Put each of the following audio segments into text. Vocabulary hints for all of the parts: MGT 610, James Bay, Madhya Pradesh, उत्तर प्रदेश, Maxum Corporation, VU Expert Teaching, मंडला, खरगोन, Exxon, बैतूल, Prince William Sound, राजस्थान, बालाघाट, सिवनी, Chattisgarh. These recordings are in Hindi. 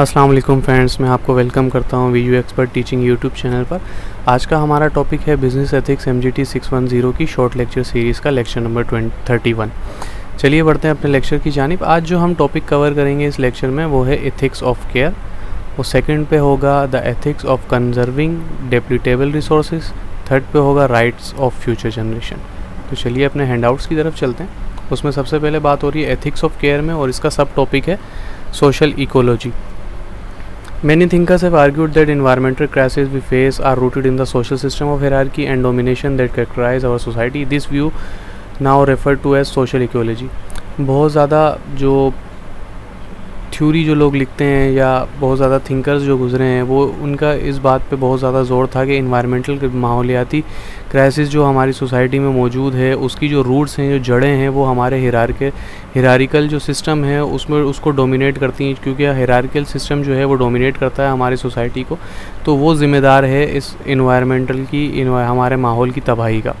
अस्सलाम वालेकुम फ्रेंड्स, मैं आपको वेलकम करता हूं VU expert teaching YouTube channel पर। आज का हमारा टॉपिक है बिजनेस एथिक्स एमजीटी 610 की शॉर्ट लेक्चर सीरीज़ का लेक्चर नंबर 31। चलिए बढ़ते हैं अपने लेक्चर की जानिब। आज जो हम टॉपिक कवर करेंगे इस लेक्चर में वो है एथिक्स ऑफ केयर, और सेकेंड पे होगा the ethics of conserving depletable resource, third पे होगा राइट्स ऑफ फ्यूचर जनरेशन। तो चलिए अपने हैंडआउट्स की तरफ चलते हैं। उसमें सबसे पहले बात हो रही है एथिक्स ऑफ केयर में, और इसका सब टॉपिक है social ecology. Many thinkers have argued that environmental crises we face are rooted in the social system of hierarchy and domination that characterize our society. This view now referred to as social ecology. बहुत ज़्यादा जो थ्योरी जो लोग लिखते हैं या बहुत ज़्यादा थिंकर्स जो गुजरे हैं, वो उनका इस बात पे बहुत ज़्यादा ज़ोर था कि इन्वायरमेंटल माहौलियाती क्राइसिस जो हमारी सोसाइटी में मौजूद है, उसकी जो रूट्स हैं, जो जड़ें हैं, वो हमारे हिरारिकल जो सिस्टम है उसमें उसको डोमिनेट करती हैं, क्योंकि हिरारिकल सिस्टम जो है वो डोमिनेट करता है हमारी सोसाइटी को। तो वो ज़िम्मेदार है इस इन्वायरमेंटल की, हमारे माहौल की तबाही का।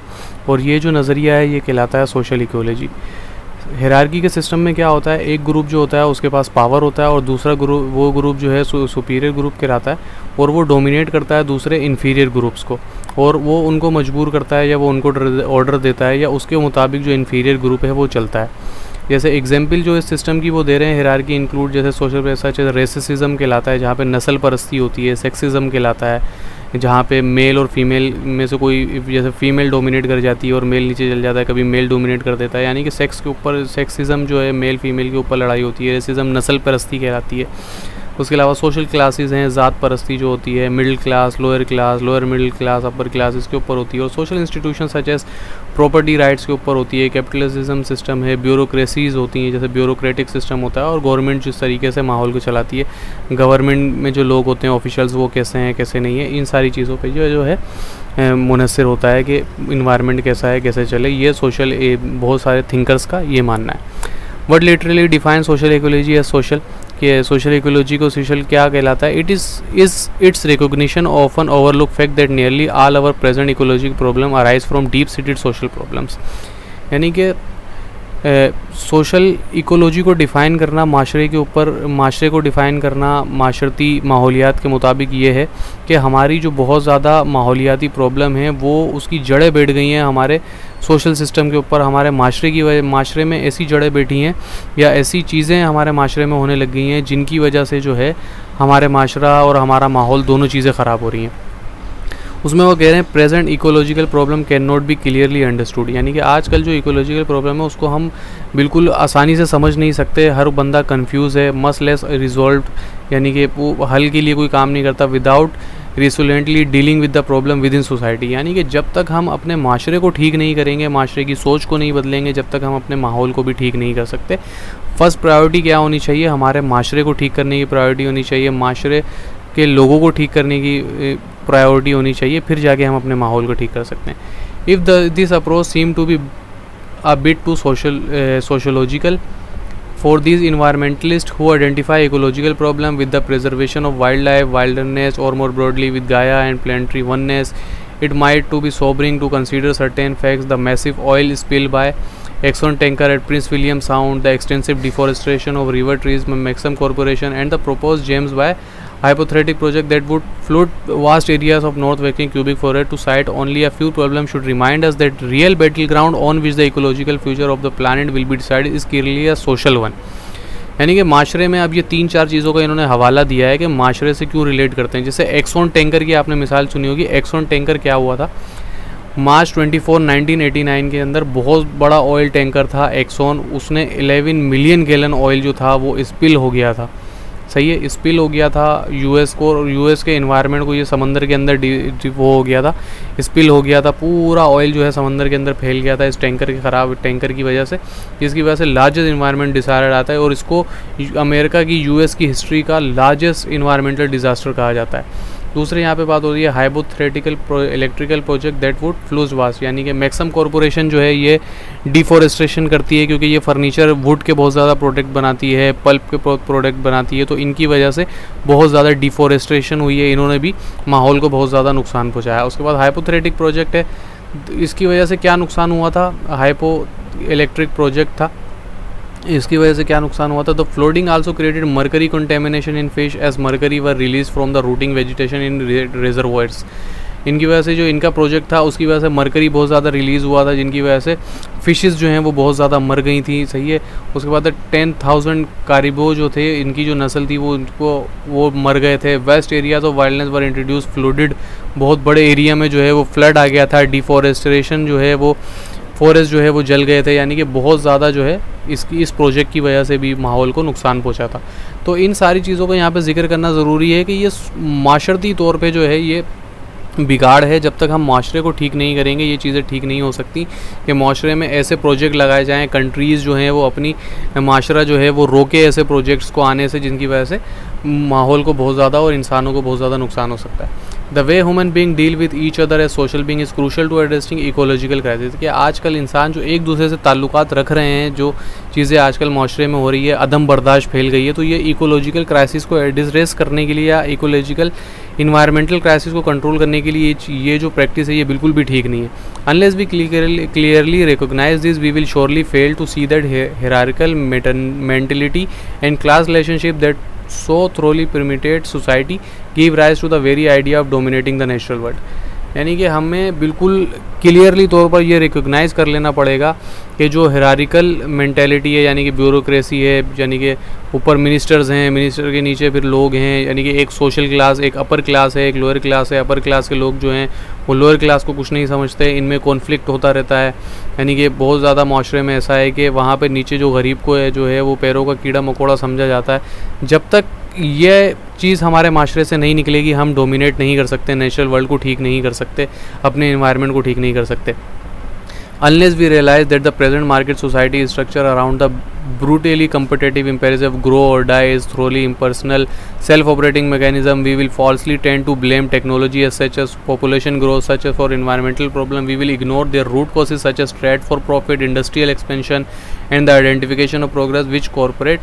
और ये जो नज़रिया है ये कहलाता है सोशल इकोलॉजी। हिरार्की के सिस्टम में क्या होता है, एक ग्रुप जो होता है उसके पास पावर होता है, और दूसरा ग्रुप, वो ग्रुप जो है सुपीरियर ग्रुप कहलाता है, और वो डोमिनेट करता है दूसरे इन्फीरियर ग्रुप्स को, और वो उनको मजबूर करता है या वो उनको ऑर्डर देता है, या उसके मुताबिक जो इन्फीरियर ग्रुप है वो चलता है। जैसे एग्जाम्पल जो इस सिस्टम की वो दे रहे हैं हिरार्की इंक्लूड, जैसे सोशल जैसे रेसिज्म कहलाता है, जहाँ पर नस्ल परस्ती होती है, सेक्सिज्म कहलाता है, जहाँ पे मेल और फीमेल में से कोई, जैसे फीमेल डोमिनेट कर जाती है और मेल नीचे चल जाता है, कभी मेल डोमिनेट कर देता है, यानी कि सेक्स के ऊपर सेक्सिज्म जो है मेल फीमेल के ऊपर लड़ाई होती है। रेसिज्म नस्ल परस्ती कहलाती है। उसके अलावा सोशल क्लासेस हैं, ज़ात परस्ती जो होती है, middle class, lower class, lower middle class, upper class, इसके ऊपर होती है। और social institution such as property rights के ऊपर होती है। कैपिटलिज्म सिस्टम है, ब्यूरोक्रेसीज़ होती हैं, जैसे ब्यूरोक्रेटिक सिस्टम होता है, और गवर्नमेंट जिस तरीके से माहौल को चलाती है, गवर्नमेंट में जो लोग होते हैं ऑफिशल्स, वो कैसे हैं कैसे नहीं है, इन सारी चीज़ों पर जो है मुनसर होता है कि इन्वायरमेंट कैसा है कैसे चले। ये सोशल बहुत सारे थिंकर्स का ये मानना है। What literally define social ecology या सोशल कि सोशल इकोलॉजी को सोशल क्या कहलाता है। It is it's recognition of an overlook fact that nearly all our present ecologic problem arise from deep seated social problems. यानी कि सोशल इकोलॉजी को डिफ़ाइन करना, माशरे के ऊपर, माशरे को डिफ़ाइन करना माशरती माहौलियात के मुताबिक ये है कि हमारी जो बहुत ज़्यादा माहौलियाती प्रॉब्लम है वो उसकी जड़ें बैठ गई हैं हमारे सोशल सिस्टम के ऊपर, हमारे माशरे की वजह, माशरे में ऐसी जड़ें बैठी हैं या ऐसी चीज़ें हमारे माशरे में होने लग गई हैं जिनकी वजह से जो है हमारे माशरा और हमारा माहौल दोनों चीज़ें ख़राब हो रही हैं। उसमें वो कह रहे हैं present ecological problem can not be clearly understood, यानी कि आजकल जो इकोलॉजिकल प्रॉब्लम है उसको हम बिल्कुल आसानी से समझ नहीं सकते। हर बंदा कंफ्यूज है, मच लेस रिजॉल्व, यानी कि वो हल के लिए कोई काम नहीं करता, without resolutely dealing with the problem within society. यानी कि जब तक हम अपने माशरे को ठीक नहीं करेंगे, माशरे की सोच को नहीं बदलेंगे, जब तक हम अपने माहौल को भी ठीक नहीं कर सकते। फर्स्ट प्रायोरिटी क्या होनी चाहिए, हमारे माशरे को ठीक करने की प्रायोरिटी होनी चाहिए, माशरे के लोगों को ठीक करने की प्रायोरिटी होनी चाहिए, फिर जाके हम अपने माहौल को ठीक कर सकते हैं। If this approach seem to be a bit too sociological for this environmentalist who identify ecological problem with the preservation of wildlife, wildness और more broadly with Gaia and planetary oneness, it might to be sobering to consider certain facts, the massive oil spill by Exxon tanker at Prince William Sound, the extensive deforestation of river trees by Maxum Corporation, and the proposed James Bay hypothetical project that would flood vast areas of North American cubic forest to cite only a few problems should remind us that real battleground on which the ecological future of the planet will be decided is clearly a social one. यानी कि माशरे में अब ये तीन चार चीज़ों का इन्होंने हवाला दिया है कि माशरे से क्यों रिलेट करते हैं। जैसे Exxon tanker की आपने मिसाल सुनी होगी। Exxon tanker क्या हुआ था, मार्च 24, 1989 के अंदर बहुत बड़ा ऑयल टैंकर था एक्सॉन, उसने 11 मिलियन गैलन ऑयल जो था वो स्पिल हो गया था। सही है, स्पिल हो गया था यूएस को, और यूएस के एनवायरनमेंट को, ये समंदर के अंदर वो हो गया था, स्पिल हो गया था, पूरा ऑयल जो है समंदर के अंदर फैल गया था इस टैंकर के ख़राब टैंकर की वजह से, जिसकी वजह से लार्जेस्ट इन्वायरमेंट डिसास्टर आता है, और इसको अमेरिका की, यूएस की हिस्ट्री का लार्जेस्ट इन्वायरमेंटल डिज़ास्टर कहा जाता है। दूसरे यहाँ पे बात हो रही है hypothetical electrical project that would flood vast, यानी कि मैक्सम कॉरपोरेशन जो है ये डिफॉरेस्ट्रेशन करती है, क्योंकि ये फर्नीचर वुड के बहुत ज़्यादा प्रोडक्ट बनाती है, पल्प के प्रोडक्ट बनाती है, तो इनकी वजह से बहुत ज़्यादा डिफॉरेस्ट्रेशन हुई है, इन्होंने भी माहौल को बहुत ज़्यादा नुकसान पहुँचाया। उसके बाद हाइपोथेटिक प्रोजेक्ट है, इसकी वजह से क्या नुकसान हुआ था, हाइपो इलेक्ट्रिक प्रोजेक्ट था, इसकी वजह से क्या नुकसान हुआ था, तो flooding also created mercury contamination in fish as mercury were release from the rotting vegetation in reservoirs. इनकी वजह से जो इनका प्रोजेक्ट था उसकी वजह से मरकरी बहुत ज़्यादा रिलीज़ हुआ था, जिनकी वजह से फिशेस जो हैं वो बहुत ज़्यादा मर गई थी, सही है। उसके बाद 10,000 कारिबो जो थे, इनकी जो नस्ल थी वो उनको वो मर गए थे। Vast areas of wildness were introduce flooded, बहुत बड़े एरिया में जो है वो फ्लड आ गया था। डिफॉरेस्टेशन जो है वो फॉरेस्ट जो है वो जल गए थे, यानी कि बहुत ज़्यादा जो है इसकी इस प्रोजेक्ट की वजह से भी माहौल को नुकसान पहुंचा था। तो इन सारी चीज़ों का यहाँ पे जिक्र करना ज़रूरी है कि ये माशरती तौर पे जो है ये बिगाड़ है। जब तक हम माशरे को ठीक नहीं करेंगे ये चीज़ें ठीक नहीं हो सकती कि माशरे में ऐसे प्रोजेक्ट लगाए जाएँ, कंट्रीज़ जो हैं वो अपनी माशरा जो है वो रोके ऐसे प्रोजेक्ट्स को आने से, जिनकी वजह से माहौल को बहुत ज़्यादा और इंसानों को बहुत ज़्यादा नुकसान हो सकता है। The way human being deal with each other as social being is crucial to addressing ecological crisis. कि आजकल इंसान जो एक दूसरे से ताल्लुकात रख रहे हैं, जो चीज़ें आजकल माशरे में हो रही है, अदम बर्दाश्त फैल गई है, तो ये इकोलॉजिकल क्राइसिस को एड्रेस करने के लिए या इकोलॉजिकल इन्वायरमेंटल क्राइसिस को कंट्रोल करने के लिए ये जो प्रैक्टिस है ये बिल्कुल भी ठीक नहीं है। Unless we clearly recognise this we will surely fail to see that hierarchical mentality and class relationship that so thoroughly permeated society give rise to the very idea of dominating the natural world। यानी कि हमें बिल्कुल क्लियरली तौर पर यह रिकोगनाइज़ कर लेना पड़ेगा कि जो हिरारिकल मैंटेलिटी है, यानी कि ब्यूरोक्रेसी है, यानी कि ऊपर मिनिस्टर्स हैं, मिनिस्टर के नीचे फिर लोग हैं, यानी कि एक सोशल क्लास, एक अपर क्लास है, एक लोअर क्लास है। अपर क्लास के लोग जो हैं वो लोअर क्लास को कुछ नहीं समझते, इनमें कॉन्फ्लिक्ट होता रहता है। यानी कि बहुत ज़्यादा माशरे में ऐसा है कि वहाँ पर नीचे जो गरीब को है जो है वो पैरों का कीड़ा मकोड़ा समझा जाता है। जब तक ये चीज़ हमारे माशरे से नहीं निकलेगी हम डोमिनेट नहीं कर सकते, नेचुरल वर्ल्ड को ठीक नहीं कर सकते, अपने इन्वायरमेंट को ठीक नहीं कर सकते। Unless we realise that the present market society structure around the brutally competitive imperative grow और die is thoroughly impersonal self operating mechanism we will falsely tend to blame technology as such as population growth such as for environmental problem we will ignore their root causes such as trade for profit industrial expansion and the identification of progress which corporate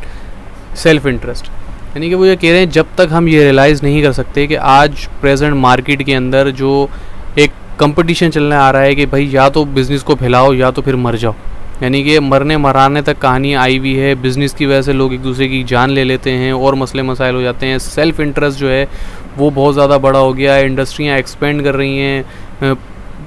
self interest. यानी कि वो ये कह रहे हैं जब तक हम ये रियलाइज़ नहीं कर सकते कि आज प्रेजेंट मार्केट के अंदर जो एक कंपटीशन चलने आ रहा है कि भाई या तो बिज़नेस को फैलाओ या तो फिर मर जाओ, यानी कि मरने मराने तक कहानी आई हुई है। बिज़नेस की वजह से लोग एक दूसरे की जान ले लेते हैं और मसले मसाइल हो जाते हैं। सेल्फ़ इंटरेस्ट जो है वो बहुत ज़्यादा बड़ा हो गया है, इंडस्ट्रियाँ एक्सपेंड कर रही हैं,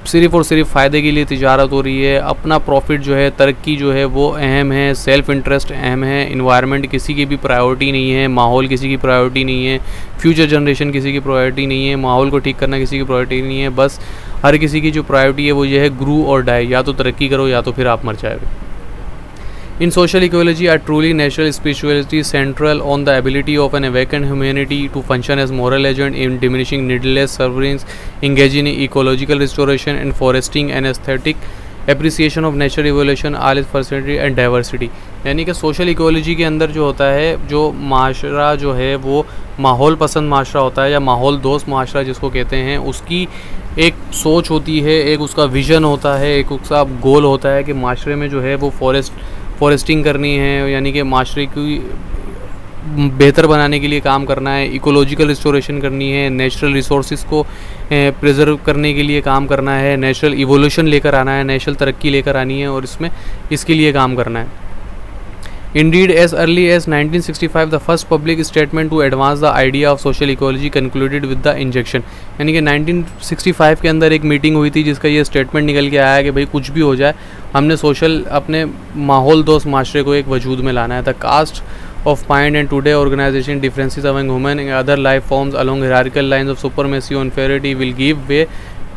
सिर्फ़ और सिर्फ फ़ायदे के लिए तिजारत हो रही है, अपना प्रॉफिट जो है, तरक्की जो है वो अहम है, सेल्फ़ इंटरेस्ट अहम है, इन्वायरमेंट किसी की भी प्रायोरिटी नहीं है, माहौल किसी की प्रायोरिटी नहीं है, फ्यूचर जनरेशन किसी की प्रायोरिटी नहीं है, माहौल को ठीक करना किसी की प्रायोरिटी नहीं है। बस हर किसी की जो प्रायोरिटी है वो ये है ग्रू और डाई, या तो तरक्की करो या तो फिर आप मर जाएगा। In social ecology, a truly natural spirituality central on the ability of an awakened humanity to function as moral agent in diminishing needless sufferings, engaging in ecological restoration and foresting and aesthetic appreciation of nature evolution, all its versatility and diversity। यानी कि सोशल इकोलॉजी के अंदर जो होता है, जो माशरा जो है वो माहौल पसंद माशरा होता है या माहौल दोस्त माशरा जिसको कहते हैं, उसकी एक सोच होती है, एक उसका विज़न होता है, एक उसका गोल होता है कि माशरे में जो है वो फॉरेस्टिंग करनी है, यानी कि माशरे की बेहतर बनाने के लिए काम करना है, इकोलॉजिकल रिस्टोरेशन करनी है, नेचुरल रिसोर्सेज को प्रिजर्व करने के लिए काम करना है, नेचुरल इवोल्यूशन लेकर आना है, नेचुरल तरक्की लेकर आनी है और इसमें इसके लिए काम करना है। Indeed, as early as 1965, the first public statement to advance the idea of social ecology concluded with the injection। यानी कि 1965 के अंदर एक मीटिंग हुई थी जिसका ये स्टेटमेंट निकल के आया कि भाई कुछ भी हो जाए हमने सोशल अपने माहौल दोस्त माशरे को एक वजूद में लाना है। The cast of mind and today organization differences among human and other life forms along hierarchical lines of supremacy and inferiority will give way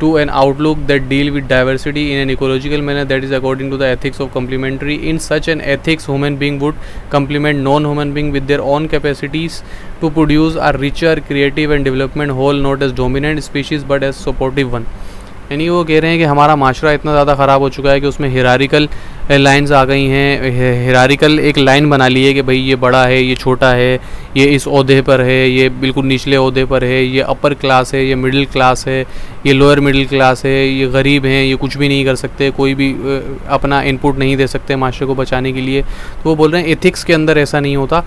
to an outlook that deal with diversity in an ecological manner that is according to the ethics of complementary। in such an ethics human being would complement non-human being with their own capacities to produce a richer creative and development whole, not as dominant species but as supportive one। यानी वो कह रहे हैं कि हमारा माशरा इतना ज़्यादा ख़राब हो चुका है कि उसमें हिरारिकल लाइंस आ गई हैं, हिरारिकल एक लाइन बना ली है कि भाई ये बड़ा है, ये छोटा है, ये इस ओहदे पर है, ये बिल्कुल निचले ओहदे पर है, ये अपर क्लास है, ये मिडिल क्लास है, ये लोअर मिडिल क्लास है, ये गरीब हैं, ये कुछ भी नहीं कर सकते, कोई भी अपना इनपुट नहीं दे सकते माशरे को बचाने के लिए। तो वो बोल रहे हैं एथिक्स के अंदर ऐसा नहीं होता।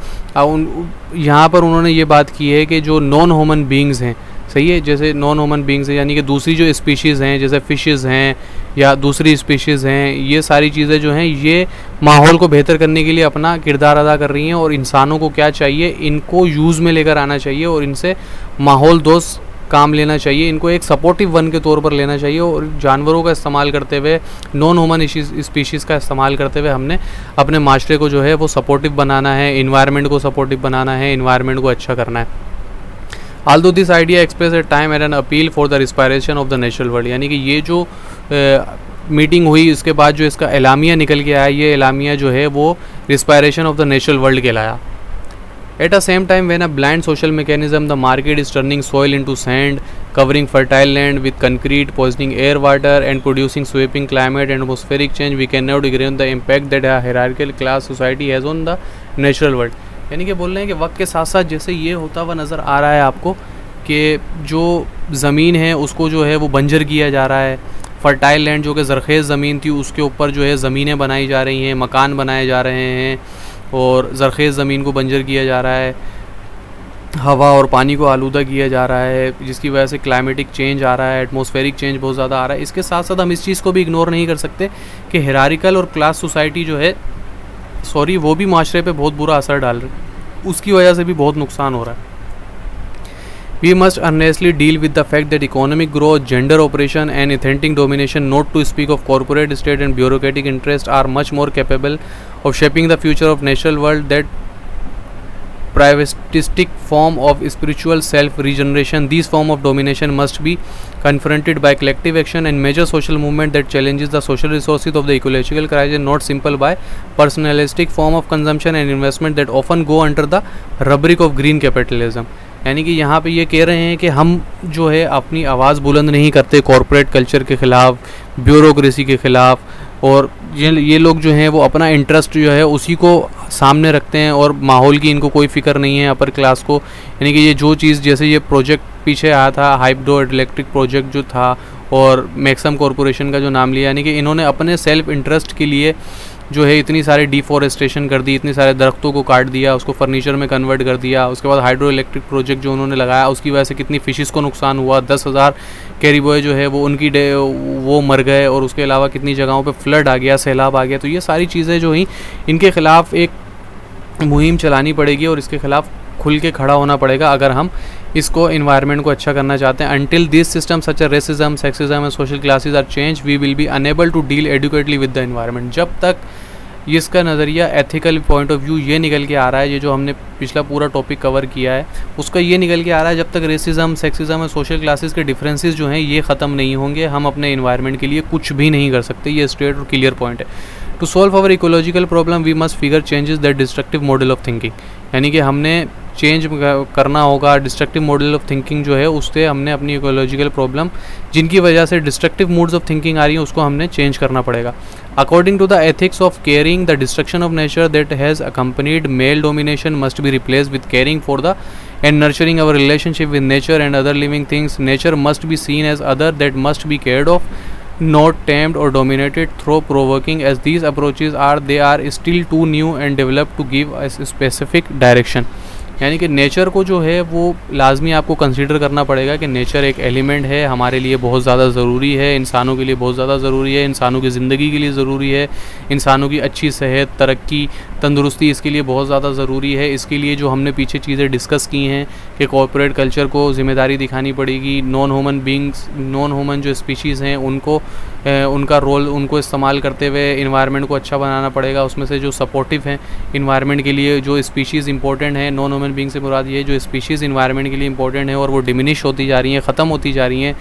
यहाँ पर उन्होंने ये बात की है कि जो नॉन ह्यूमन बींग्स हैं, सही है, जैसे नॉन ह्यूमन बींग्स हैं यानी कि दूसरी जो स्पीशीज़ हैं जैसे फ़िशेज़ हैं या दूसरी स्पीशीज़ हैं, ये सारी चीज़ें जो हैं ये माहौल को बेहतर करने के लिए अपना किरदार अदा कर रही हैं। और इंसानों को क्या चाहिए, इनको यूज़ में लेकर आना चाहिए और इनसे माहौल दोस्त काम लेना चाहिए, इनको एक सपोर्टिव वन के तौर पर लेना चाहिए। और जानवरों का इस्तेमाल करते हुए, नॉन ह्यूमन स्पीशीज़ का इस्तेमाल करते हुए हमने अपने माशरे को जो है वो सपोर्टिव बनाना है, इन्वायरमेंट को सपोर्टिव बनाना है, इन्वायरमेंट को अच्छा करना है। Although this idea expresses a time and an appeal for the respiration of the natural world, यानी कि ये जो मीटिंग हुई इसके बाद जो इसका एलामिया निकल के आया, ये एलामिया जो है वो respiration of the natural world कहलाया। At the same time, when a bland social mechanism, the market is turning soil into sand, covering fertile land with concrete, poisoning air, water, and producing sweeping climate and atmospheric change, we cannot ignore the impact that a hierarchical class society has on the natural world. यानी कि बोल रहे हैं कि वक्त के साथ साथ जैसे ये होता हुआ नज़र आ रहा है आपको कि जो ज़मीन है उसको जो है वो बंजर किया जा रहा है, फर्टाइल लैंड जो कि ज़रख़ेज़ ज़मीन थी उसके ऊपर जो है ज़मीनें बनाई जा रही हैं, मकान बनाए जा रहे हैं और ज़रख़ेज़ ज़मीन को बंजर किया जा रहा है, हवा और पानी को आलूदा किया जा रहा है, जिसकी वजह से क्लाइमेटिक चेंज आ रहा है, एटमॉस्फेरिक चेंज बहुत ज़्यादा आ रहा है। इसके साथ साथ हम इस चीज़ को भी इग्नोर नहीं कर सकते कि हायरार्किकल और क्लास सोसाइटी जो है वो भी माशरे पे बहुत बुरा असर डाल रही है, उसकी वजह से भी बहुत नुकसान हो रहा है। We must earnestly deal with the fact that economic growth, gender operation and authentic domination, not to speak of corporate state and bureaucratic interest, are much more capable of shaping the future of natural world that privatistic form of spiritual self regeneration. This form of domination must be confronted by collective action and major social movement that challenges the social resources of the ecological crisis, not simple by personalistic form of consumption and investment that often go under the rubric of green capitalism। यानी कि यहाँ पे ये कह रहे हैं कि हम जो है अपनी आवाज़ बुलंद नहीं करते कॉरपोरेट कल्चर के ख़िलाफ़, ब्यूरोक्रेसी के ख़िलाफ़, और ये लोग जो हैं वो अपना इंटरेस्ट जो है उसी को सामने रखते हैं और माहौल की इनको कोई फ़िक्र नहीं है, अपर क्लास को। यानी कि ये जो चीज़, जैसे ये प्रोजेक्ट पीछे आया था हाइड्रो इलेक्ट्रिक प्रोजेक्ट जो था और मैक्सम कॉरपोरेशन का जो नाम लिया, यानी कि इन्होंने अपने सेल्फ इंटरेस्ट के लिए जो है इतनी सारी डिफॉरेस्टेशन कर दी, इतने सारे दरख्तों को काट दिया, उसको फर्नीचर में कन्वर्ट कर दिया। उसके बाद हाइड्रो इलेक्ट्रिक प्रोजेक्ट जो उन्होंने लगाया उसकी वजह से कितनी फ़िशेज़ को नुकसान हुआ, 10,000 कैरीबॉय जो है वो उनकी वो मर गए, और उसके अलावा कितनी जगहों पे फ्लड आ गया, सैलाब आ गया। तो ये सारी चीज़ें जो हैं इनके ख़िलाफ़ एक मुहिम चलानी पड़ेगी और इसके ख़िलाफ़ खुल के खड़ा होना पड़ेगा अगर हम इसको इन्वायरमेंट को अच्छा करना चाहते हैं। Until this system such a racism, sexism and social classes are change, we will be unable to deal adequately with the environment. जब तक इसका नज़रिया एथिकल पॉइंट ऑफ व्यू ये निकल के आ रहा है, ये जो हमने पिछला पूरा टॉपिक कवर किया है उसका ये निकल के आ रहा है, जब तक रेसिज्म, सेक्सिज्म और सोशल क्लासेस के डिफरेंसेस जो हैं ये ख़त्म नहीं होंगे, हम अपने इन्वायरमेंट के लिए कुछ भी नहीं कर सकते। ये स्ट्रेट और क्लियर पॉइंट है। To solve our ecological problem we must figure changes that destructive model of thinking. यानी कि हमने चेंज करना होगा डिस्ट्रक्टिव मॉडल ऑफ थिंकिंग जो है, उससे हमने अपनी इकोलॉजिकल प्रॉब्लम जिनकी वजह से डिस्ट्रक्टिव मोड्स ऑफ थिंकिंग आ रही है उसको हमने चेंज करना पड़ेगा। According to the ethics of caring the destruction of nature that has accompanied male domination must be replace with caring for the and nurturing our relationship with nature and other living things. Nature must be seen as other that must be cared of, not tamed or dominated through provoking, as these approaches are they are still too new and developed to give a specific direction। यानी कि नेचर को जो है वो लाजमी आपको कंसिडर करना पड़ेगा कि नेचर एक एलिमेंट है, हमारे लिए बहुत ज़्यादा ज़रूरी है, इंसानों के लिए बहुत ज़्यादा ज़रूरी है, इंसानों की ज़िंदगी के लिए ज़रूरी है, इंसानों की अच्छी सेहत, तरक्की, तंदुरुस्ती इसके लिए बहुत ज़्यादा ज़रूरी है। इसके लिए जो हमने पीछे चीज़ें डिस्कस की हैं कि कॉर्पोरेट कल्चर को ज़िम्मेदारी दिखानी पड़ेगी, non human beings, non human जो स्पीशीज़ हैं उनको उनका रोल, उनको इस्तेमाल करते हुए इन्वायरमेंट को अच्छा बनाना पड़ेगा। उसमें से जो सपोर्टिव हैं इन्वायरमेंट के लिए, जो स्पीशीज़ इंपॉर्टेंट हैं, नॉन ह्यूमन बींग से मुराद ये जो स्पीशीज़ इन्वायरमेंट के लिए इंपॉर्टेंट है और वो डिमिनिश होती जा रही हैं, ख़त्म होती जा रही हैं,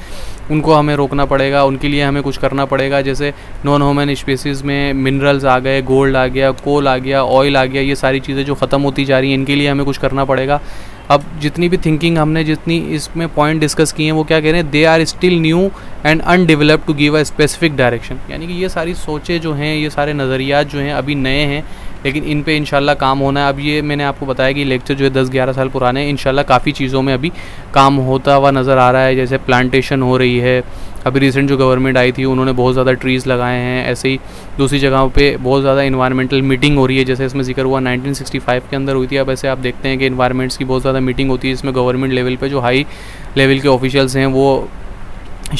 उनको हमें रोकना पड़ेगा, उनके लिए हमें कुछ करना पड़ेगा। जैसे नॉन ह्यूमन स्पीशीज़ में मिनरल्स आ गए, गोल्ड आ गया, कोल आ गया, ऑयल आ गया, ये सारी चीज़ें जो ख़त्म होती जा रही हैं इनके लिए हमें कुछ करना पड़ेगा। अब जितनी भी थिंकिंग हमने जितनी इसमें पॉइंट डिस्कस किए हैं वो क्या कह रहे हैं, they are still new and undeveloped to give a specific direction. यानी कि ये सारी सोचें जो हैं, ये सारे नज़रियात जो हैं अभी नए हैं, लेकिन इन पे इंशाल्लाह काम होना है। अब ये मैंने आपको बताया कि लेक्चर जो है 10-11 साल पुराने हैं, इंशाल्लाह काफ़ी चीज़ों में अभी काम होता हुआ नज़र आ रहा है। जैसे प्लांटेशन हो रही है, अभी रिसेंट जो गवर्नमेंट आई थी उन्होंने बहुत ज़्यादा ट्रीज़ लगाए हैं। ऐसे ही दूसरी जगहों पे बहुत ज़्यादा इन्वायरमेंटल मीटिंग हो रही है, जैसे इसमें जिक्र हुआ 1965 के अंदर हुई थी। अब ऐसे आप देखते हैं कि इन्वायरमेंट्स की बहुत ज़्यादा मीटिंग होती है, इसमें गवर्नमेंट लेवल पर जो हाई लेवल के ऑफिशियल्स हैं वो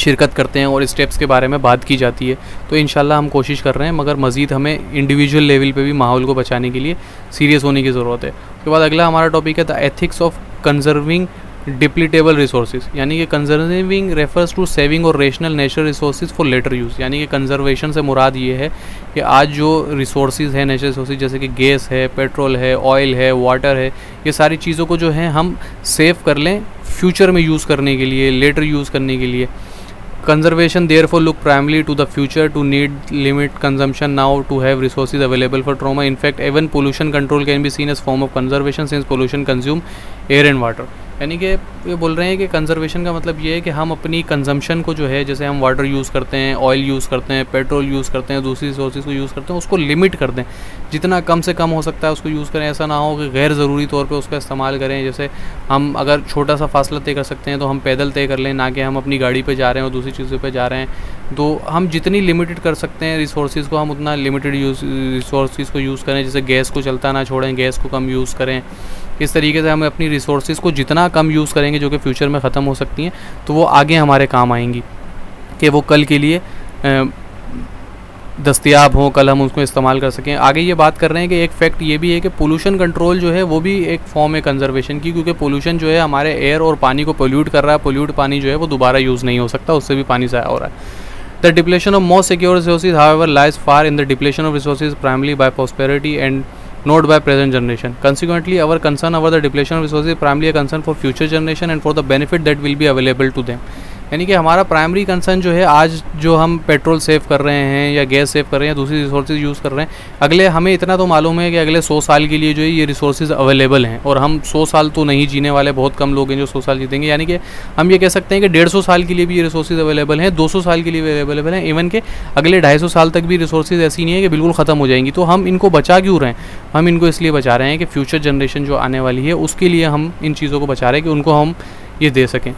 शिरकत करते हैं और स्टेप्स के बारे में बात की जाती है। तो इंशाल्लाह हम कोशिश कर रहे हैं, मगर मज़ीद हमें इंडिविजुअल लेवल पे भी माहौल को बचाने के लिए सीरियस होने की ज़रूरत है। उसके बाद अगला हमारा टॉपिक है the ethics of conserving depletable resources, यानी कि कंजर्विंग रेफर्स टू सेविंग और rational natural resources for later use. यानी कि कंजर्वेशन से मुराद ये है कि आज जो रिसोर्सेज हैं नेचुरल रिसोर्सेज, जैसे कि गैस है, पेट्रोल है, ऑयल है, वाटर है, ये सारी चीज़ों को जो है हम सेव कर लें फ्यूचर में यूज़ करने के लिए, लेटर यूज़ करने के लिए। Conservation therefore look primarily to the future to need limit consumption now to have resources available for trauma. In fact, even pollution control can be seen as form of conservation since pollution consume air and water. यानी कि ये बोल रहे हैं कि कंजर्वेशन का मतलब ये है कि हम अपनी कंजम्पशन को जो है, जैसे हम वाटर यूज़ करते हैं, ऑयल यूज़ करते हैं, पेट्रोल यूज़ करते हैं, दूसरी रिसोर्सेज को यूज़ करते हैं, उसको लिमिट कर दें, जितना कम से कम हो सकता है उसको यूज़ करें। ऐसा ना हो कि गैर ज़रूरी तौर पे उसका इस्तेमाल करें। जैसे हम अगर छोटा सा फासला तय कर सकते हैं तो हम पैदल तय कर लें, ना कि हम अपनी गाड़ी पर जा रहे हैं और दूसरी चीज़ों पर जा रहे हैं। तो हम जितनी लिमिटेड कर सकते हैं रिसोर्सेज को, हम उतना लिमिटेड रिसोर्सेज को यूज़ करें। जैसे गैस को चलता ना छोड़ें, गैस को कम यूज़ करें। इस तरीके से हम अपनी रिसोर्सेज को जितना कम यूज़ करेंगे, जो कि फ्यूचर में ख़त्म हो सकती हैं, तो वो आगे हमारे काम आएंगी कि वो कल के लिए दस्तयाब हों, कल हम उसको इस्तेमाल कर सकें। आगे ये बात कर रहे हैं कि एक फैक्ट ये भी है कि पोल्यूशन कंट्रोल जो है वो भी एक फॉर्म है कंजर्वेशन की, क्योंकि पोल्यूशन जो है हमारे एयर और पानी को पोल्यूट कर रहा है। पोल्यूट पानी जो है वो दोबारा यूज़ नहीं हो सकता, उससे भी पानी ज़ाया हो रहा है। The depletion of most secure resources, however, lies far in the depletion of resources primarily by prosperity and not by present generation. Consequently, our concern over the depletion of resources is primarily a concern for future generation and for the benefit that will be available to them. यानी कि हमारा प्राइमरी कंसर्न जो है, आज जो हम पेट्रोल सेव कर रहे हैं या गैस सेव कर रहे हैं, दूसरी रिसोर्सेज यूज़ कर रहे हैं, अगले हमें इतना तो मालूम है कि अगले 100 साल के लिए जो है ये रिसोर्सेज अवेलेबल हैं, और हम 100 साल तो नहीं जीने वाले, बहुत कम लोग हैं जो 100 साल जीतेंगे। यानी कि हम ये कह सकते हैं कि 150 साल के लिए भी ये रिसोर्सेज अवेलेबल हैं, 200 साल के लिए अवेलेबल हैं, इवन के अगले 250 साल तक भी रिसोर्सेज ऐसी नहीं है कि बिल्कुल ख़त्म हो जाएंगी। तो हम इनको बचा क्यों रहे हैं? हम इनको इसलिए बचा रहे हैं कि फ्यूचर जनरेशन जो आने वाली है उसके लिए हम इन चीज़ों को बचा रहे हैं कि उनको हम ये दे सकें।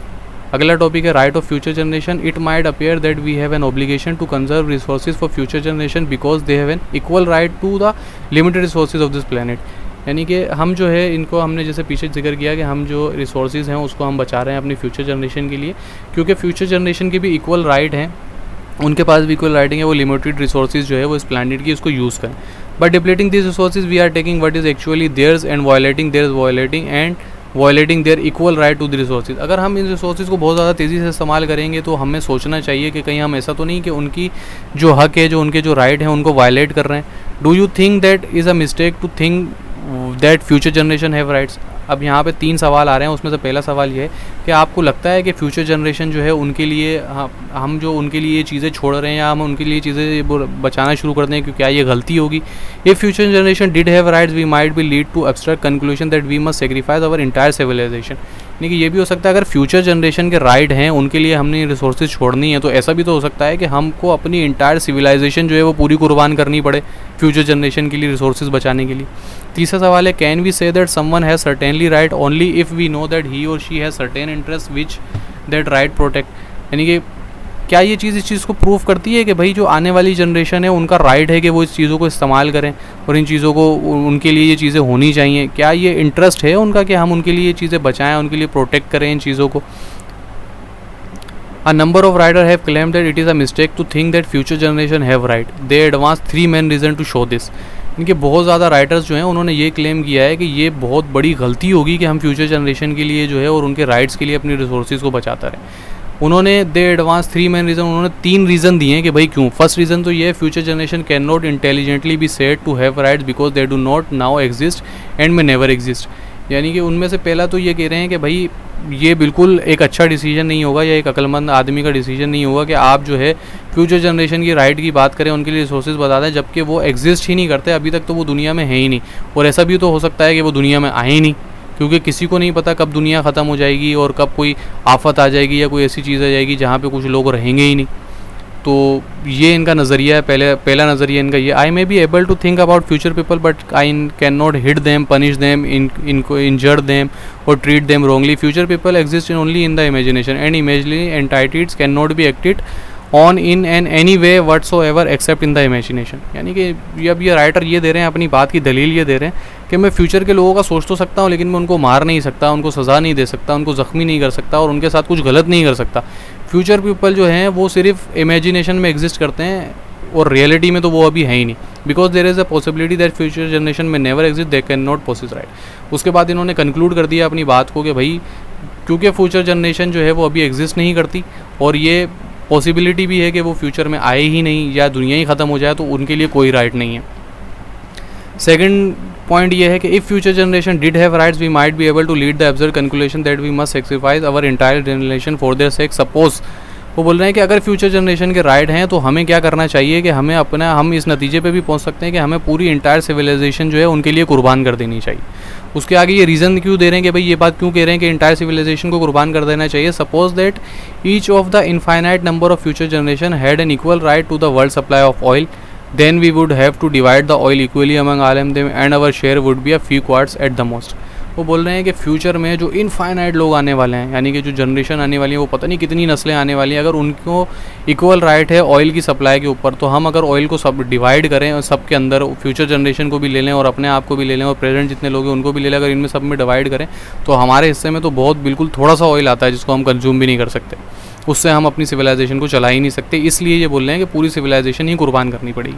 अगला टॉपिक है right of future generation. It might appear that we have an obligation to conserve resources for future generation because they have an equal right to the limited resources of this planet. यानी कि हम जो है इनको, हमने जैसे पीछे जिक्र किया कि हम जो रिसोर्सेज हैं उसको हम बचा रहे हैं अपनी फ्यूचर जनरेशन के लिए, क्योंकि फ्यूचर जनरेशन के भी इक्वल राइट हैं, उनके पास भी इक्वल राइट है वो लिमिटेड रिसोर्सेज जो है वो इस प्लेनेट की, उसको यूज़ करें। But depleting this resources we are taking what is actually theirs and violating their equal right to the resources. अगर हम इन रिसोर्सेज को बहुत ज़्यादा तेज़ी से इस्तेमाल करेंगे तो हमें सोचना चाहिए कि कहीं हम ऐसा तो नहीं कि उनकी जो हक है, जो उनके जो राइट हैं, उनको वायलेट कर रहे हैं। Do you think that is a mistake to think that future generation have rights. अब यहाँ पे 3 सवाल आ रहे हैं, उसमें से पहला सवाल ये है कि आपको लगता है कि फ्यूचर जनरेशन जो है उनके लिए, हम जो उनके लिए चीज़ें छोड़ रहे हैं या हम उनके लिए चीज़ें बचाना शुरू करते हैं, क्योंकि क्या ये गलती होगी? ये future generation did have rights we might be lead to abstract conclusion that we must sacrifice our entire civilization. यानी कि ये भी हो सकता है अगर फ्यूचर जनरेशन के राइट हैं उनके लिए हमने रिसोर्सेज छोड़नी है, तो ऐसा भी तो हो सकता है कि हमको अपनी इंटायर सिविलाइजेशन जो है वो पूरी कुर्बान करनी पड़े फ्यूचर जनरेशन के लिए रिसोर्सेज बचाने के लिए। तीसरा सवाल है can we say that someone has certainly right only if we know that he or she has certain interest which that right protect. यानी कि क्या ये चीज़ इस चीज़ को प्रूव करती है कि भाई जो आने वाली जनरेशन है उनका राइट है कि वो इस चीज़ों को इस्तेमाल करें और इन चीज़ों को, उनके लिए ये चीज़ें होनी चाहिए, क्या ये इंटरेस्ट है उनका कि हम उनके लिए ये चीज़ें बचाएं, उनके लिए प्रोटेक्ट करें इन चीज़ों को। A number of rider have claimed that it is a mistake to think that future generation have right they advance 3 main reason to show this. इनके बहुत ज़्यादा राइटर्स जो हैं उन्होंने ये क्लेम किया है कि ये बहुत बड़ी गलती होगी कि हम फ्यूचर जनरेशन के लिए जो है और उनके राइट्स के लिए अपनी रिसोर्सेज को बचाता रहें। उन्होंने दे एडवांस 3 मेन रीज़न, उन्होंने 3 रीज़न दिए हैं कि भाई क्यों। फर्स्ट रीज़न तो ये है future generation can not intelligently be said to have rights because they do not now exist and may never exist. यानी कि उनमें से पहला तो ये कह रहे हैं कि भाई ये बिल्कुल एक अच्छा डिसीजन नहीं होगा या एक अक्लमंद आदमी का डिसीजन नहीं होगा कि आप जो है फ्यूचर जनरेशन की राइट की बात करें, उनके लिए रिसोर्सेज बता दें, जबकि वो एग्जिस्ट ही नहीं करते, अभी तक तो वो दुनिया में है ही नहीं, और ऐसा भी तो हो सकता है कि वो दुनिया में आए ही नहीं, क्योंकि किसी को नहीं पता कब दुनिया ख़त्म हो जाएगी और कब कोई आफत आ जाएगी या कोई ऐसी चीज़ आ जाएगी जहाँ पे कुछ लोग रहेंगे ही नहीं। तो ये इनका नज़रिया है, पहला नज़रिया इनका ये, I may be able to think about future people but I can not hit them, punish them, इनको इंजर्ड देम और treat them wrongly. Future people exist only in the imagination and imaginary entities can not be acted on in an any way whatsoever except in the imagination. यानी कि अब ये राइटर ये दे रहे हैं, अपनी बात की दलील ये दे रहे हैं कि मैं फ्यूचर के लोगों का सोच तो सकता हूँ लेकिन मैं उनको मार नहीं सकता, उनको सज़ा नहीं दे सकता, उनको ज़ख्मी नहीं कर सकता और उनके साथ कुछ गलत नहीं कर सकता. फ्यूचर पीपल जो हैं वो सिर्फ इमेजिनेशन में एग्जिस्ट करते हैं और रियलिटी में तो वो अभी है ही नहीं, because there is a possibility that future generation may never exist, they can not possess right. उसके बाद इन्होंने कंक्लूड कर दिया अपनी बात को कि भाई क्योंकि फ्यूचर जनरेशन जो है वो अभी एग्जिस्ट नहीं करती और ये पॉसिबिलिटी भी है कि वो फ्यूचर में आए ही नहीं या दुनिया ही ख़त्म हो जाए, तो उनके लिए कोई राइट नहीं है. सेकंड पॉइंट ये है कि if future generation did have rights we might be able to lead the absurd conclusion that we must sacrifice our entire generation for their sake. Suppose वो बोल रहे हैं कि अगर फ्यूचर जनरेशन के राइट हैं तो हमें क्या करना चाहिए कि हमें अपना, हम इस नतीजे पे भी पहुंच सकते हैं कि हमें पूरी इंटायर सिविलाइजेशन जो है उनके लिए कुर्बान कर देनी चाहिए. उसके आगे ये रीज़न क्यों दे रहे हैं कि भाई ये बात क्यों कह रहे हैं कि इंटायर सिविलाइजेशन को कुर्बान कर देना चाहिए. Suppose that each of the infinite number of future generation had an equal right to the world supply of oil, then we would have to divide the oil equally among all of them and our share would be a few quarts at the most. वो बोल रहे हैं कि फ्यूचर में जो इनफाइनाइट लोग आने वाले हैं, यानी कि जो जनरेशन आने वाली है वो पता नहीं कितनी नस्लें आने वाली हैं, अगर उनको इक्वल राइट है ऑयल की सप्लाई के ऊपर तो हम अगर ऑयल को सब डिवाइड करें और सब के अंदर फ्यूचर जनरेशन को भी ले लें और अपने आप को भी ले लें और प्रेजेंट जितने लोग हैं उनको भी ले लें, अगर इनमें सब में डिवाइड करें तो हमारे हिस्से में तो बहुत बिल्कुल थोड़ा सा ऑयल आता है जिसको हम कंज्यूम भी नहीं कर सकते, उससे हम अपनी सिविलाइजेशन को चला ही नहीं सकते. इसलिए ये बोल रहे हैं कि पूरी सिविलाइजेशन ही कुर्बान करनी पड़ेगी.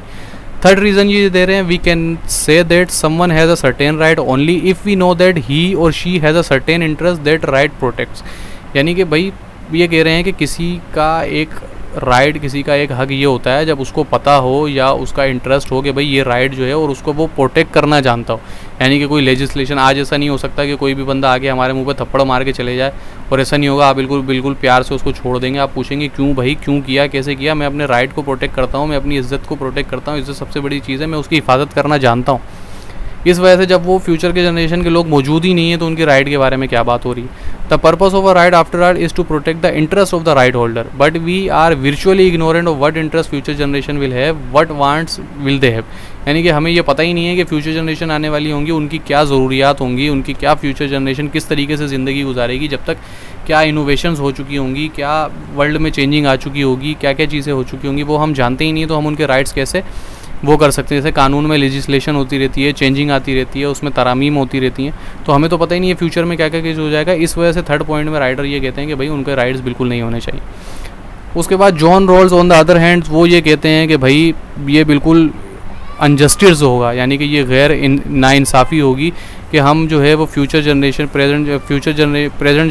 थर्ड रीज़न ये दे रहे हैं, we can say that someone has a certain right only if we know that he or she has a certain interest that right protects. यानी कि भाई ये कह रहे हैं कि किसी का एक राइट, किसी का एक हक ये होता है जब उसको पता हो या उसका इंटरेस्ट हो कि भाई ये राइट जो है और उसको वो प्रोटेक्ट करना जानता हो. यानी कि कोई लेजिस्लेशन, आज ऐसा नहीं हो सकता कि कोई भी बंदा आके हमारे मुंह पे थप्पड़ मार के चले जाए और ऐसा नहीं होगा आप बिल्कुल प्यार से उसको छोड़ देंगे. आप पूछेंगे क्यों भाई, क्यों किया, कैसे किया. मैं अपने राइट को प्रोटेक्ट करता हूँ, मैं अपनी इज़्ज़त को प्रोटेक्ट करता हूँ, इज़्ज़त सबसे बड़ी चीज़ है, मैं उसकी हिफाजत करना जानता हूँ. इस वजह से जब वो फ्यूचर के जनरेशन के लोग मौजूद ही नहीं है तो उनके राइट के बारे में क्या बात हो रही है. The purpose of a right after all is to protect the interest of the right holder but we are virtually ignorant of what interest future generation will have, what wants will they have. यानी कि हमें ये पता ही नहीं है कि फ्यूचर जनरेशन आने वाली होंगी, उनकी क्या ज़रूरियात होंगी, उनकी क्या, फ्यूचर जनरेशन किस तरीके से ज़िंदगी गुजारेगी, जब तक क्या इनोवेशंस हो चुकी होंगी, क्या वर्ल्ड में चेंजिंग आ चुकी होगी, क्या क्या चीज़ें हो चुकी होंगी, वो हम जानते ही नहीं. तो हम उनके राइट्स कैसे वो कर सकते हैं. जैसे कानून में लेजिस्लेशन होती रहती है, चेंजिंग आती रहती है, उसमें तरामीम होती रहती हैं, तो हमें तो पता ही नहीं है फ्यूचर में क्या क्या चीज़ हो जाएगा. इस वजह से थर्ड पॉइंट में राइटर ये कहते हैं कि भाई उनके राइट्स बिल्कुल नहीं होने चाहिए. उसके बाद John Rawls on the other hand वो ये कहते हैं कि भाई ये बिल्कुल अनजस्टिस होगा, यानी कि ये गैर नाइंसाफ़ी होगी कि हम जो है वो प्रेजेंट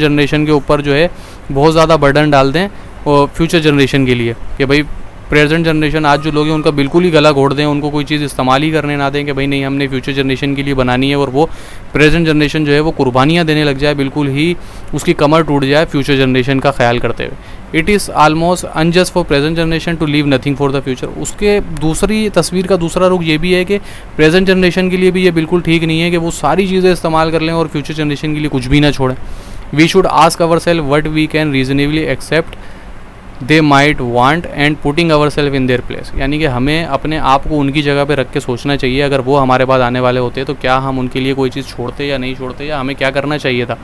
जनरेशन के ऊपर जो है बहुत ज़्यादा बर्डन डाल दें और फ्यूचर जनरेशन के लिए कि भाई प्रेजेंट जनरेशन आज जो लोग हैं उनका बिल्कुल ही गला घोट दें, उनको कोई चीज़ इस्तेमाल ही करने ना दें कि भाई नहीं हमने फ्यूचर जनरेशन के लिए बनानी है, और वो प्रेजेंट जनरेशन जो है वो कुर्बानियाँ देने लग जाए, बिल्कुल ही उसकी कमर टूट जाए फ्यूचर जनरेशन का ख्याल करते हुए. It is almost unjust for present generation to leave nothing for the future. उसके दूसरी तस्वीर का दूसरा रुख ये भी है कि प्रेजेंट जनरेशन के लिए भी ये बिल्कुल ठीक नहीं है कि वो सारी चीज़ें इस्तेमाल कर लें और फ्यूचर जनरेशन के लिए कुछ भी ना छोड़ें. We should ask ourselves what we can reasonably accept they might want and putting our self in their place. यानी कि हमें अपने आप को उनकी जगह पे रख के सोचना चाहिए, अगर वो हमारे पास आने वाले होते तो क्या हम उनके लिए कोई चीज़ छोड़ते या नहीं छोड़ते, या हमें क्या करना चाहिए था.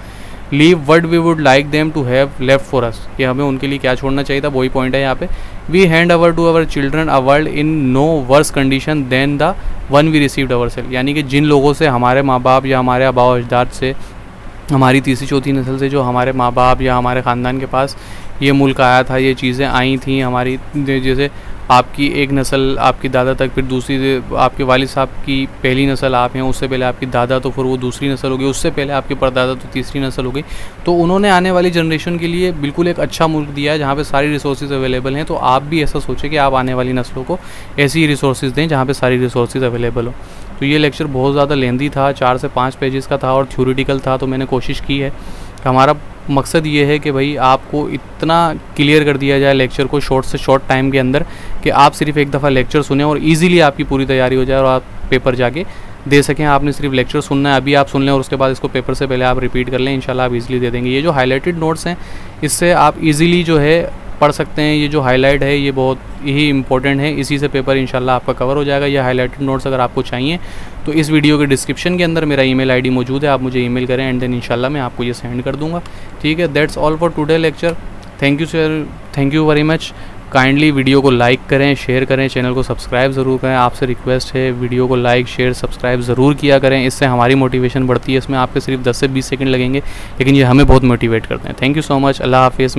Leave what we would like them to have left for us, कि हमें उनके लिए क्या छोड़ना चाहिए था, वही पॉइंट है यहाँ पे. We hand our to our children a world in no worse condition than the one we received our self. यानी कि जिन लोगों से, हमारे माँ बाप या हमारे आबा अजदाद से, हमारी तीसरी चौथी नस्ल से जो हमारे माँ बाप या हमारे ख़ानदान के पास ये मुल्क आया था, ये चीज़ें आई थी हमारी, जैसे आपकी एक नस्ल आपकी दादा तक, फिर दूसरी आपके वालिद साहब की पहली नस्ल आप हैं, उससे पहले आपकी दादा, तो फिर वो दूसरी नस्ल हो गई, उससे पहले आपके परदादा, तो तीसरी नस्ल हो गई. तो उन्होंने आने वाली जनरेशन के लिए बिल्कुल एक अच्छा मुल्क दिया है जहाँ पे सारी रिसोर्सेज अवेलेबल हैं. तो आप भी ऐसा सोचें कि आप आने वाली नस्लों को ऐसी ही रिसोर्सेज दें जहाँ पर सारी रिसोर्सेज अवेलेबल हो. तो ये लेक्चर बहुत ज़्यादा लेंदी था, 4 से 5 पेजेस का था और थ्योरेटिकल था, तो मैंने कोशिश की है. हमारा मकसद ये है कि भाई आपको इतना क्लियर कर दिया जाए लेक्चर को शॉर्ट से शॉर्ट टाइम के अंदर कि आप सिर्फ एक दफ़ा लेक्चर सुने और इजीली आपकी पूरी तैयारी हो जाए और आप पेपर जाके दे सकें. आपने सिर्फ लेक्चर सुनना है, अभी आप सुन लें और उसके बाद इसको पेपर से पहले आप रिपीट कर लें, इंशाल्लाह आप इजीली दे देंगे. ये जो हाईलाइटेड नोट्स हैं इससे आप इजीली जो है पढ़ सकते हैं। ये जो हाईलाइट है ये बहुत ही इंपॉर्टेंट है, इसी से पेपर इंशाल्लाह आपका कवर हो जाएगा। ये हाईलाइटेड नोट्स अगर आपको चाहिए तो इस वीडियो के डिस्क्रिप्शन के अंदर मेरा ईमेल आईडी मौजूद है, आप मुझे ईमेल करें एंड देन इंशाल्लाह मैं आपको ये सेंड कर दूँगा। ठीक है, that's all for today lecture. Thank you sir, thank you very much. Kindly video को लाइक करें, शेयर करें, चैनल को सब्सक्राइब ज़रूर करें। आपसे रिक्वेस्ट है वीडियो को लाइक शेयर सब्सक्राइब ज़रूर किया करें, इससे हमारी मोटिवेशन बढ़ती है। इसमें आपके सिर्फ 10 से 20 सेकंड लगेंगे, लेकिन ये हमें बहुत मोटिवेट करते हैं। थैंक यू सो मच, अल्लाह हाफिज़।